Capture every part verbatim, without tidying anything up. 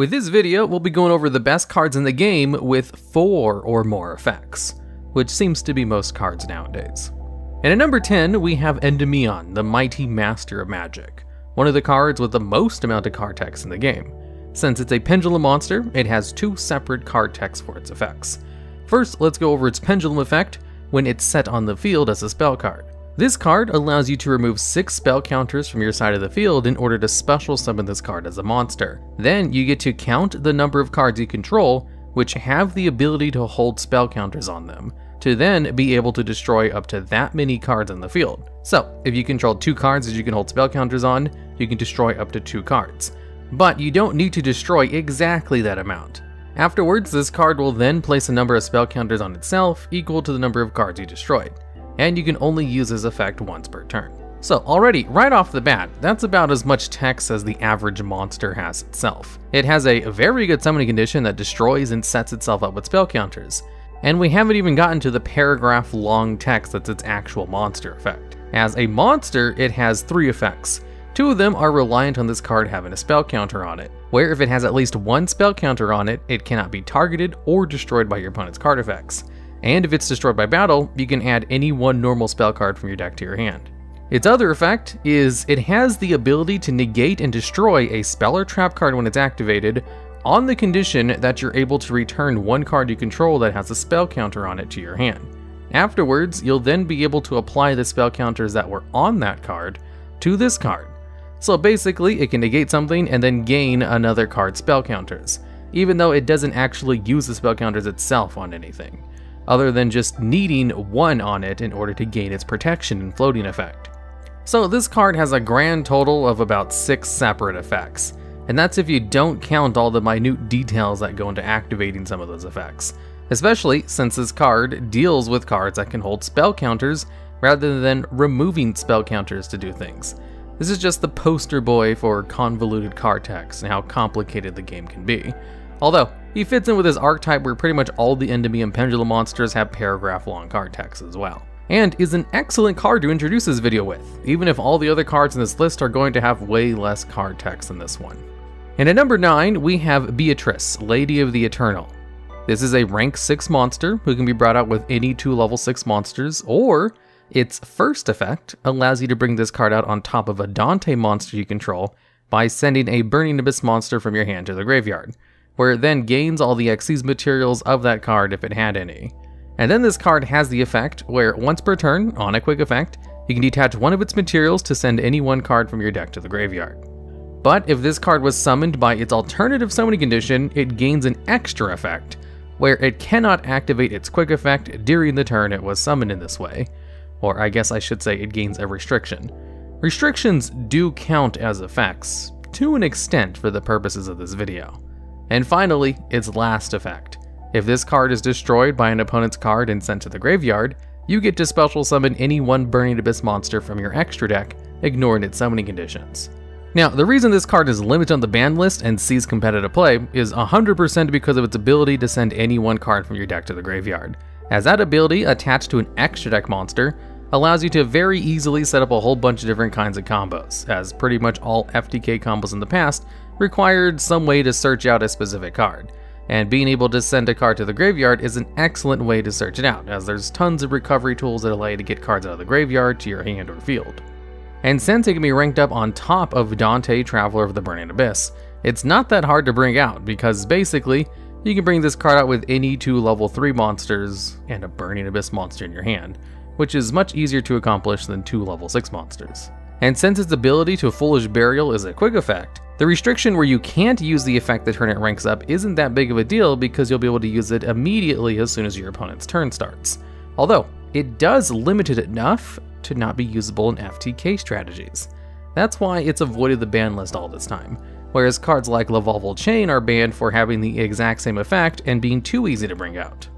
With this video, we'll be going over the best cards in the game with four or more effects, which seems to be most cards nowadays. And at number ten, we have Endymion, the Mighty Master of Magic, one of the cards with the most amount of card text in the game. Since it's a pendulum monster, it has two separate card texts for its effects. First, let's go over its pendulum effect when it's set on the field as a spell card. This card allows you to remove six spell counters from your side of the field in order to special summon this card as a monster. Then you get to count the number of cards you control, which have the ability to hold spell counters on them, to then be able to destroy up to that many cards in the field. So, if you control two cards that you can hold spell counters on, you can destroy up to two cards. But you don't need to destroy exactly that amount. Afterwards, this card will then place a number of spell counters on itself equal to the number of cards you destroyed, and you can only use this effect once per turn. So already, right off the bat, that's about as much text as the average monster has itself. It has a very good summoning condition that destroys and sets itself up with spell counters, and we haven't even gotten to the paragraph long text that's its actual monster effect. As a monster, it has three effects. Two of them are reliant on this card having a spell counter on it, where if it has at least one spell counter on it, it cannot be targeted or destroyed by your opponent's card effects. And if it's destroyed by battle, you can add any one normal spell card from your deck to your hand. Its other effect is it has the ability to negate and destroy a spell or trap card when it's activated, on the condition that you're able to return one card you control that has a spell counter on it to your hand. Afterwards, you'll then be able to apply the spell counters that were on that card to this card. So basically, it can negate something and then gain another card's spell counters, even though it doesn't actually use the spell counters itself on anything, other than just needing one on it in order to gain its protection and floating effect. So this card has a grand total of about six separate effects, and that's if you don't count all the minute details that go into activating some of those effects, especially since this card deals with cards that can hold spell counters rather than removing spell counters to do things. This is just the poster boy for convoluted card text and how complicated the game can be. Although, he fits in with his archetype where pretty much all the Endymion pendulum monsters have paragraph-long card text as well, and is an excellent card to introduce this video with, even if all the other cards in this list are going to have way less card text than this one. And at number nine, we have Beatrice, Lady of the Eternal. This is a rank six monster who can be brought out with any two level six monsters, or its first effect allows you to bring this card out on top of a Dante monster you control by sending a Burning Abyss monster from your hand to the graveyard, where it then gains all the Xyz materials of that card if it had any. And then this card has the effect where once per turn, on a quick effect, you can detach one of its materials to send any one card from your deck to the graveyard. But if this card was summoned by its alternative summoning condition, it gains an extra effect, where it cannot activate its quick effect during the turn it was summoned in this way. Or I guess I should say it gains a restriction. Restrictions do count as effects, to an extent for the purposes of this video. And finally, its last effect. If this card is destroyed by an opponent's card and sent to the graveyard, you get to special summon any one Burning Abyss monster from your extra deck, ignoring its summoning conditions. Now, the reason this card is limited on the ban list and sees competitive play is one hundred percent because of its ability to send any one card from your deck to the graveyard, as that ability attached to an extra deck monster allows you to very easily set up a whole bunch of different kinds of combos, as pretty much all F T K combos in the past required some way to search out a specific card, and being able to send a card to the graveyard is an excellent way to search it out, as there's tons of recovery tools that allow you to get cards out of the graveyard to your hand or field. And since it can be ranked up on top of Dante Traveler of the Burning Abyss, it's not that hard to bring out, because basically, you can bring this card out with any two level three monsters and a Burning Abyss monster in your hand, which is much easier to accomplish than two level six monsters. And since its ability to Foolish Burial is a quick effect, the restriction where you can't use the effect the turn it ranks up isn't that big of a deal because you'll be able to use it immediately as soon as your opponent's turn starts, although it does limit it enough to not be usable in F T K strategies. That's why it's avoided the ban list all this time, whereas cards like Lavalval Chain are banned for having the exact same effect and being too easy to bring out.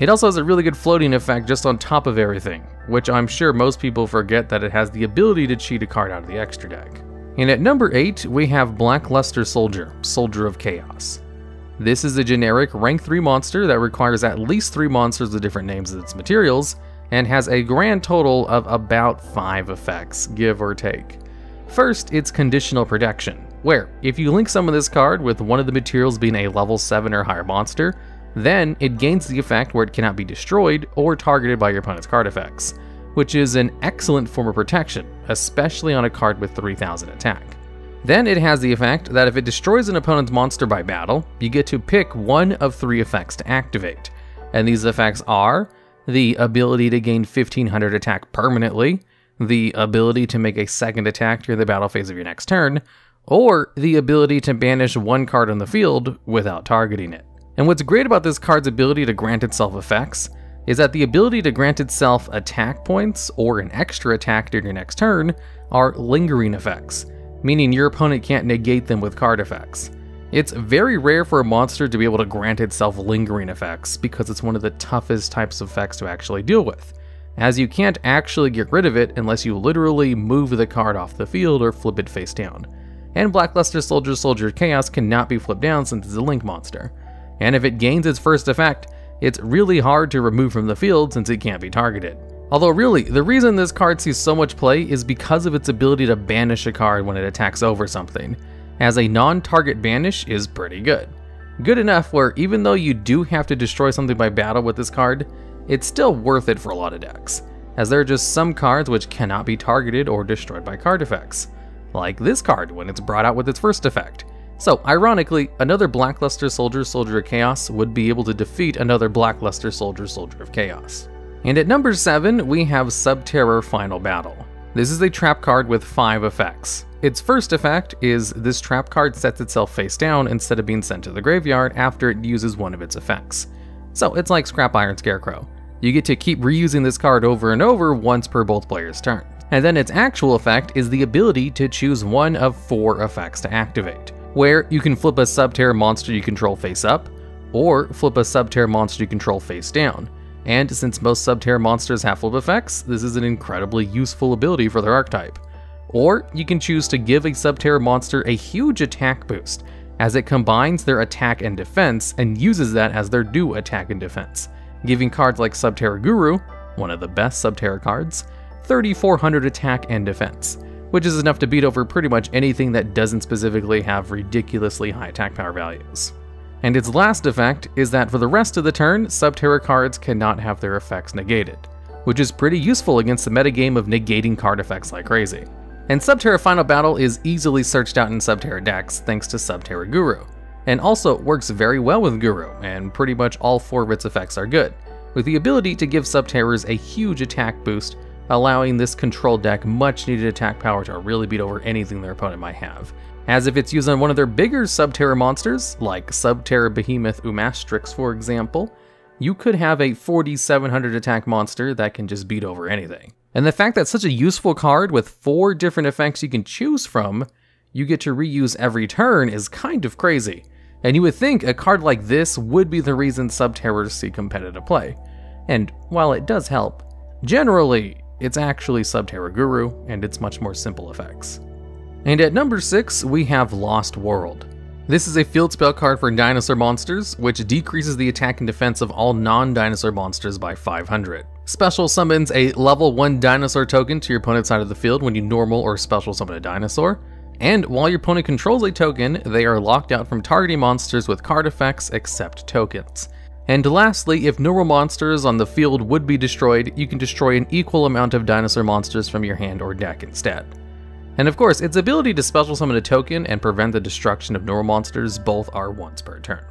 It also has a really good floating effect just on top of everything, which I'm sure most people forget that it has the ability to cheat a card out of the extra deck. And at number eight, we have Black Luster Soldier, Soldier of Chaos. This is a generic rank three monster that requires at least three monsters with different names as its materials, and has a grand total of about five effects, give or take. First, it's Conditional Protection, where if you link some of this card with one of the materials being a level seven or higher monster, then it gains the effect where it cannot be destroyed or targeted by your opponent's card effects, which is an excellent form of protection, especially on a card with three thousand attack. Then it has the effect that if it destroys an opponent's monster by battle, you get to pick one of three effects to activate, and these effects are the ability to gain fifteen hundred attack permanently, the ability to make a second attack during the battle phase of your next turn, or the ability to banish one card on the field without targeting it. And what's great about this card's ability to grant itself effects is that the ability to grant itself attack points or an extra attack during your next turn are lingering effects, meaning your opponent can't negate them with card effects. It's very rare for a monster to be able to grant itself lingering effects because it's one of the toughest types of effects to actually deal with, as you can't actually get rid of it unless you literally move the card off the field or flip it face down. And Black Luster Soldier, Soldier of Chaos cannot be flipped down since it's a link monster. And if it gains its first effect, it's really hard to remove from the field since it can't be targeted. Although really, the reason this card sees so much play is because of its ability to banish a card when it attacks over something, as a non-target banish is pretty good. Good enough where even though you do have to destroy something by battle with this card, it's still worth it for a lot of decks, as there are just some cards which cannot be targeted or destroyed by card effects, like this card when it's brought out with its first effect. So, ironically, another Black Luster Soldier, Soldier of Chaos would be able to defeat another Black Luster Soldier, Soldier of Chaos. And at number seven, we have Subterror Final Battle. This is a trap card with five effects. Its first effect is this trap card sets itself face down instead of being sent to the graveyard after it uses one of its effects. So, it's like Scrap Iron Scarecrow. You get to keep reusing this card over and over once per both players' turn. And then its actual effect is the ability to choose one of four effects to activate, where you can flip a Subterror monster you control face up, or flip a Subterror monster you control face down. And since most Subterror monsters have flip effects, this is an incredibly useful ability for their archetype. Or you can choose to give a Subterror monster a huge attack boost, as it combines their attack and defense and uses that as their new attack and defense, giving cards like Subterror Guru, one of the best Subterror cards, thirty-four hundred attack and defense, which is enough to beat over pretty much anything that doesn't specifically have ridiculously high attack power values. And its last effect is that for the rest of the turn, Subterror cards cannot have their effects negated, which is pretty useful against the metagame of negating card effects like crazy. And Subterror Final Battle is easily searched out in Subterror decks thanks to Subterror Guru, and also works very well with Guru, and pretty much all four of its effects are good, with the ability to give Subterrors a huge attack boost, allowing this control deck much needed attack power to really beat over anything their opponent might have, as if it's used on one of their bigger Subterror monsters, like Subterror Behemoth Umastrix for example, you could have a forty-seven hundred attack monster that can just beat over anything. And the fact that such a useful card with four different effects you can choose from, you get to reuse every turn is kind of crazy, and you would think a card like this would be the reason Subterrors see competitive play. And while it does help, generally, it's actually Subterror Guru, and it's much more simple effects. And at number six, we have Lost World. This is a field spell card for dinosaur monsters, which decreases the attack and defense of all non-dinosaur monsters by five hundred. Special summons a level one dinosaur token to your opponent's side of the field when you normal or special summon a dinosaur, and while your opponent controls a token, they are locked out from targeting monsters with card effects except tokens. And lastly, if normal monsters on the field would be destroyed, you can destroy an equal amount of dinosaur monsters from your hand or deck instead. And of course, its ability to special summon a token and prevent the destruction of normal monsters both are once per turn.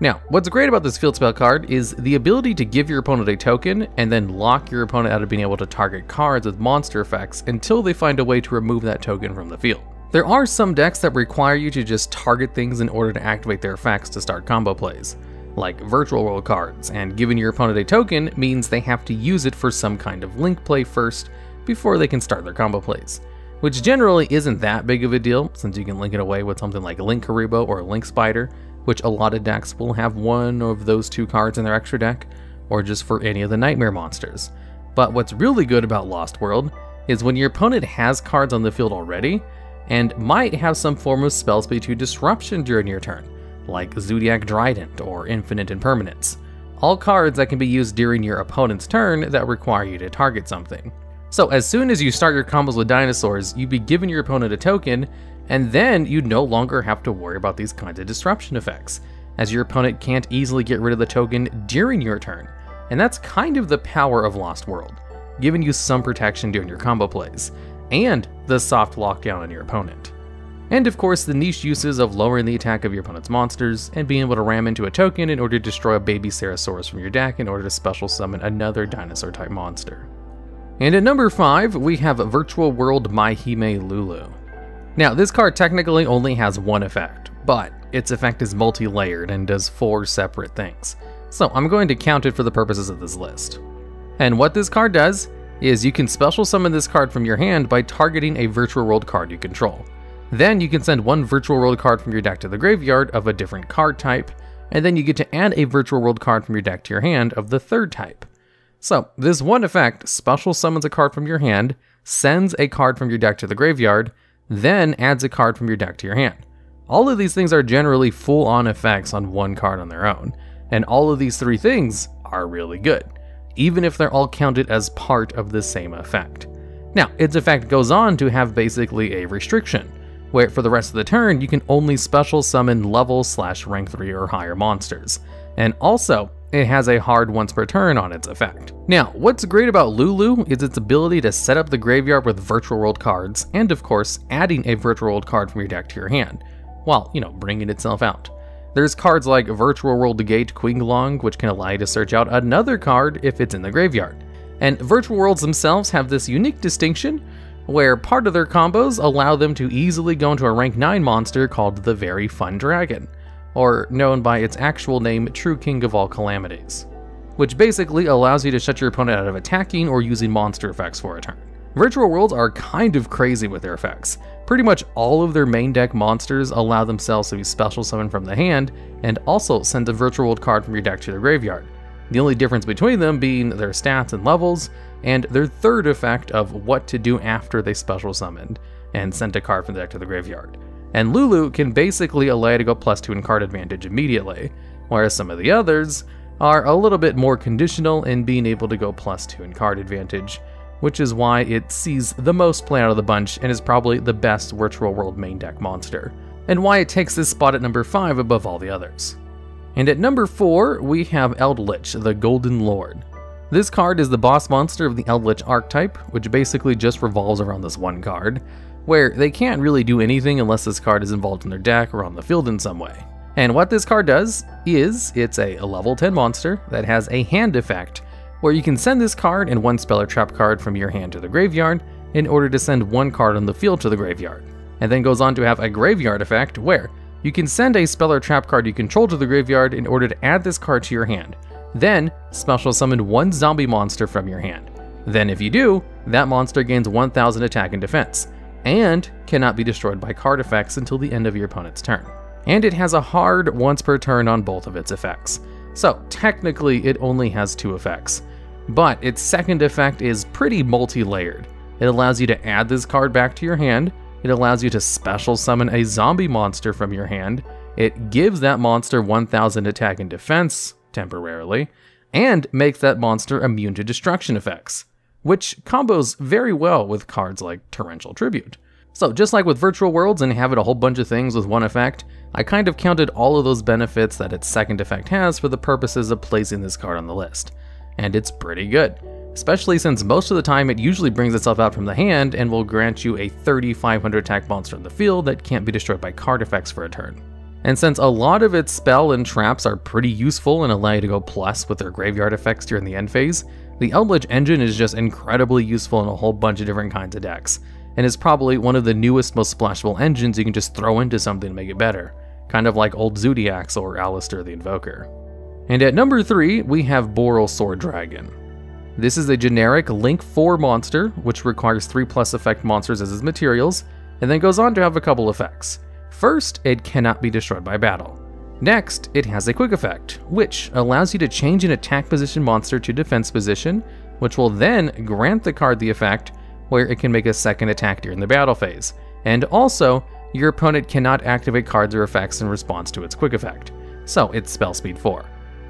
Now, what's great about this field spell card is the ability to give your opponent a token and then lock your opponent out of being able to target cards with monster effects until they find a way to remove that token from the field. There are some decks that require you to just target things in order to activate their effects to start combo plays, like Virtual World cards, and giving your opponent a token means they have to use it for some kind of link play first before they can start their combo plays, which generally isn't that big of a deal since you can link it away with something like Link Karibo or Link Spider, which a lot of decks will have one of those two cards in their extra deck, or just for any of the nightmare monsters. But what's really good about Lost World is when your opponent has cards on the field already and might have some form of spell speed two disruption during your turn, like Zodiac Trident or Infinite Impermanence, all cards that can be used during your opponent's turn that require you to target something. So as soon as you start your combos with dinosaurs, you'd be giving your opponent a token, and then you no longer have to worry about these kinds of disruption effects, as your opponent can't easily get rid of the token during your turn. And that's kind of the power of Lost World, giving you some protection during your combo plays, and the soft lockdown on your opponent. And of course, the niche uses of lowering the attack of your opponent's monsters, and being able to ram into a token in order to destroy a baby Ceratosaurus from your deck in order to special summon another dinosaur type monster. And at number five, we have Virtual World Hai-Hime Lulu. Now this card technically only has one effect, but its effect is multi-layered and does four separate things. So I'm going to count it for the purposes of this list. And what this card does is you can special summon this card from your hand by targeting a Virtual World card you control. Then you can send one Virtual World card from your deck to the graveyard of a different card type, and then you get to add a Virtual World card from your deck to your hand of the third type. So this one effect special summons a card from your hand, sends a card from your deck to the graveyard, then adds a card from your deck to your hand. All of these things are generally full-on effects on one card on their own, and all of these three things are really good, even if they're all counted as part of the same effect. Now, its effect goes on to have basically a restriction, where for the rest of the turn, you can only special summon level slash rank three or higher monsters. And also, it has a hard once per turn on its effect. Now, what's great about Lulu is its ability to set up the graveyard with Virtual World cards, and of course, adding a Virtual World card from your deck to your hand, while, you know, bringing itself out. There's cards like Virtual World to Gate, Kuanglong, which can allow you to search out another card if it's in the graveyard. And Virtual Worlds themselves have this unique distinction, where part of their combos allow them to easily go into a rank nine monster called the Very Fun Dragon, or known by its actual name, True King of All Calamities, which basically allows you to shut your opponent out of attacking or using monster effects for a turn. Virtual Worlds are kind of crazy with their effects. Pretty much all of their main deck monsters allow themselves to be special summoned from the hand, and also send a Virtual World card from your deck to the graveyard. The only difference between them being their stats and levels, and their third effect of what to do after they special summoned and sent a card from the deck to the graveyard. And Lulu can basically allow you to go plus two in card advantage immediately, whereas some of the others are a little bit more conditional in being able to go plus two in card advantage, which is why it sees the most play out of the bunch and is probably the best Virtual World main deck monster, and why it takes this spot at number five above all the others. And at number four, we have Eldlich, the Golden Lord. This card is the boss monster of the Eldlich archetype, which basically just revolves around this one card, where they can't really do anything unless this card is involved in their deck or on the field in some way. And what this card does is it's a level ten monster that has a hand effect, where you can send this card and one spell or trap card from your hand to the graveyard in order to send one card on the field to the graveyard, and then goes on to have a graveyard effect where you can send a spell or trap card you control to the graveyard in order to add this card to your hand, then special summon one zombie monster from your hand. Then if you do, that monster gains one thousand attack and defense, and cannot be destroyed by card effects until the end of your opponent's turn. And it has a hard once per turn on both of its effects. So technically it only has two effects, but its second effect is pretty multi-layered. It allows you to add this card back to your hand, it allows you to special summon a zombie monster from your hand, it gives that monster one thousand attack and defense, temporarily, and makes that monster immune to destruction effects, which combos very well with cards like Torrential Tribute. So just like with Virtual Worlds and having a whole bunch of things with one effect, I kind of counted all of those benefits that its second effect has for the purposes of placing this card on the list. And it's pretty good, especially since most of the time it usually brings itself out from the hand and will grant you a thirty-five hundred attack monster in the field that can't be destroyed by card effects for a turn. And since a lot of its spell and traps are pretty useful and allow you to go plus with their graveyard effects during the end phase, the Eldlich engine is just incredibly useful in a whole bunch of different kinds of decks, and is probably one of the newest, most splashable engines you can just throw into something to make it better, kind of like old Zodiacs or Alistair the Invoker. And at number three, we have Borrel Sword Dragon. This is a generic Link four monster, which requires three plus effect monsters as its materials, and then goes on to have a couple effects. First, it cannot be destroyed by battle. Next, it has a quick effect, which allows you to change an attack position monster to defense position, which will then grant the card the effect, where it can make a second attack during the battle phase. And also, your opponent cannot activate cards or effects in response to its quick effect, so it's spell speed four.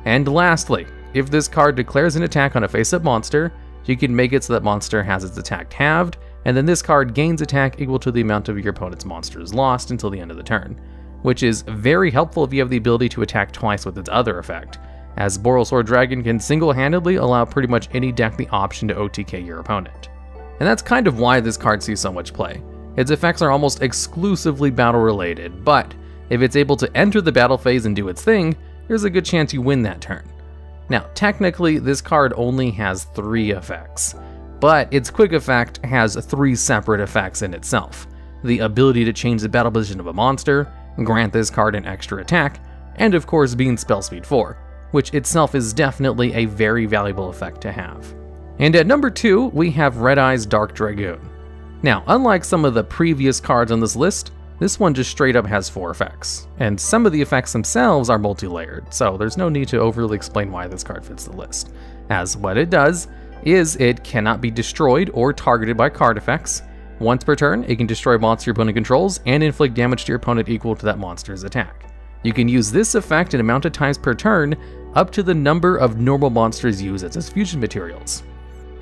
And lastly, if this card declares an attack on a face-up monster, So you can make it so that monster has its attack halved, and then this card gains attack equal to the amount of your opponent's monster's lost until the end of the turn, which is very helpful if you have the ability to attack twice with its other effect, as Borrel Sword Dragon can single-handedly allow pretty much any deck the option to O T K your opponent. And that's kind of why this card sees so much play. Its effects are almost exclusively battle-related, but if it's able to enter the battle phase and do its thing, there's a good chance you win that turn. Now, technically, this card only has three effects, but its quick effect has three separate effects in itself. The ability to change the battle position of a monster, grant this card an extra attack, and of course being spell speed four, which itself is definitely a very valuable effect to have. And at number two, we have Red-Eyes Dark Dragoon. Now, unlike some of the previous cards on this list, this one just straight up has four effects, and some of the effects themselves are multi-layered, so there's no need to overly explain why this card fits the list, as what it does is it cannot be destroyed or targeted by card effects. Once per turn, it can destroy monster your opponent controls and inflict damage to your opponent equal to that monster's attack. You can use this effect an amount of times per turn up to the number of normal monsters used as its fusion materials.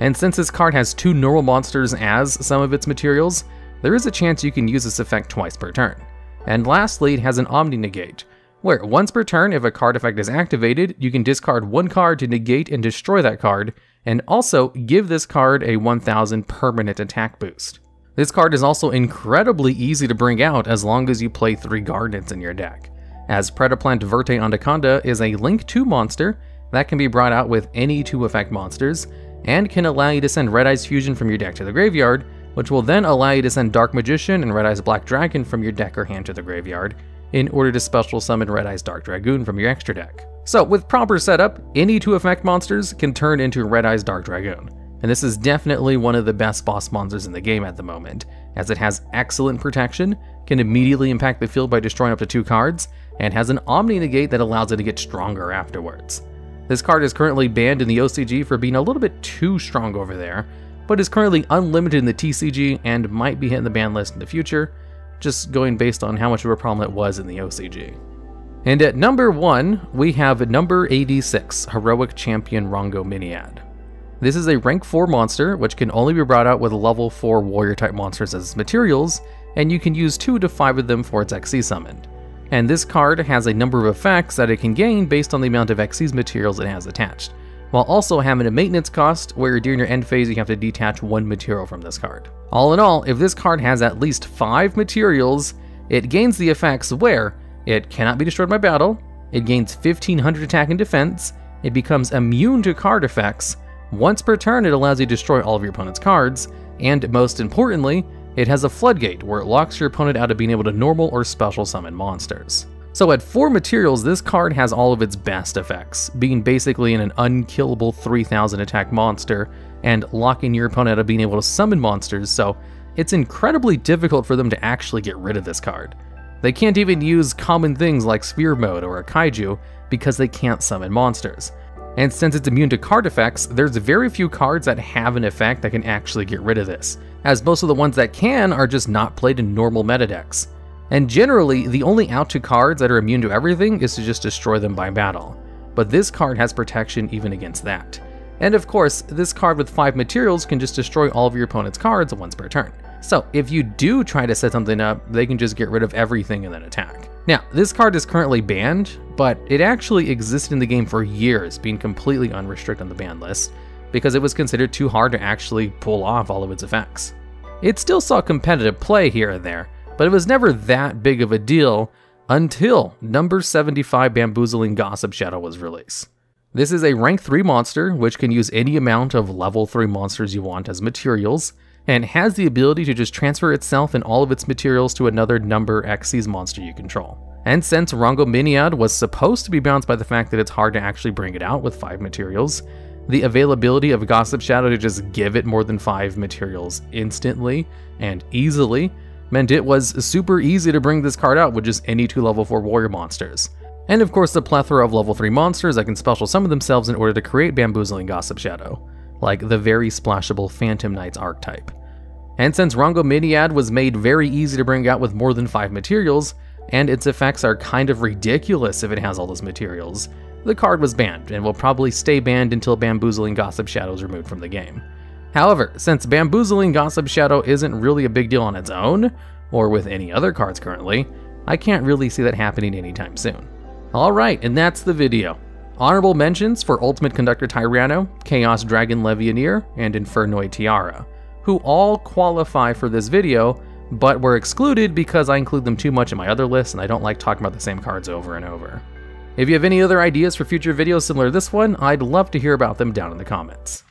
And since this card has two normal monsters as some of its materials, there is a chance you can use this effect twice per turn. And lastly, it has an omni-negate, where once per turn if a card effect is activated, you can discard one card to negate and destroy that card, and also give this card a one thousand permanent attack boost. This card is also incredibly easy to bring out as long as you play three Gardens in your deck, as Predaplant Verte Anaconda is a Link two monster that can be brought out with any two effect monsters, and can allow you to send Red-Eyes Fusion from your deck to the graveyard, which will then allow you to send Dark Magician and Red-Eyes Black Dragon from your deck or hand to the graveyard, in order to special summon Red-Eyes Dark Dragoon from your extra deck. So with proper setup, any two effect monsters can turn into Red-Eyes Dark Dragoon, and this is definitely one of the best boss monsters in the game at the moment, as it has excellent protection, can immediately impact the field by destroying up to two cards, and has an omni-negate that allows it to get stronger afterwards. This card is currently banned in the O C G for being a little bit too strong over there, but is currently unlimited in the T C G and might be hitting the ban list in the future, just going based on how much of a problem it was in the O C G. And at number one, we have number eighty-six, Heroic Champion Rhongomyniad. This is a rank four monster, which can only be brought out with level four warrior-type monsters as its materials, and you can use two to five of them for its X Y Z summoned. And this card has a number of effects that it can gain based on the amount of X Y Z materials it has attached, while also having a maintenance cost where during your end phase you have to detach one material from this card. All in all, if this card has at least five materials, it gains the effects where it cannot be destroyed by battle, it gains fifteen hundred attack and defense, it becomes immune to card effects. Once per turn, it allows you to destroy all of your opponent's cards, and most importantly, it has a floodgate where it locks your opponent out of being able to normal or special summon monsters. So at four materials, this card has all of its best effects, being basically an unkillable three thousand attack monster and locking your opponent out of being able to summon monsters, so it's incredibly difficult for them to actually get rid of this card. They can't even use common things like Sphere Mode or a Kaiju because they can't summon monsters. And since it's immune to card effects, there's very few cards that have an effect that can actually get rid of this, as most of the ones that can are just not played in normal meta decks. And generally, the only out to cards that are immune to everything is to just destroy them by battle. But this card has protection even against that. And of course, this card with five materials can just destroy all of your opponent's cards once per turn. So if you do try to set something up, they can just get rid of everything and then attack. Now, this card is currently banned, but it actually existed in the game for years, being completely unrestricted on the ban list, because it was considered too hard to actually pull off all of its effects. It still saw competitive play here and there, but it was never that big of a deal until number seventy-five Bamboozling Gossip Shadow was released. This is a rank three monster, which can use any amount of level three monsters you want as materials, and has the ability to just transfer itself and all of its materials to another number X Y Z monster you control. And since Rhongomyniad was supposed to be balanced by the fact that it's hard to actually bring it out with five materials, the availability of Gossip Shadow to just give it more than five materials instantly and easily meant it was super easy to bring this card out with just any two level four warrior monsters. And of course the plethora of level three monsters that can special summon themselves in order to create Bamboozling Gossip Shadow, like the very splashable Phantom Knights archetype. And since Rhongomyniad was made very easy to bring out with more than five materials, and its effects are kind of ridiculous if it has all those materials, The card was banned, and will probably stay banned until Bamboozling Gossip Shadow is removed from the game. However, since Bamboozling Gossip Shadow isn't really a big deal on its own, or with any other cards currently, I can't really see that happening anytime soon. Alright, and that's the video. Honorable mentions for Ultimate Conductor Tyranno, Chaos Dragon Levianeer, and Infernoid Tiara, who all qualify for this video, but were excluded because I include them too much in my other list and I don't like talking about the same cards over and over. If you have any other ideas for future videos similar to this one, I'd love to hear about them down in the comments.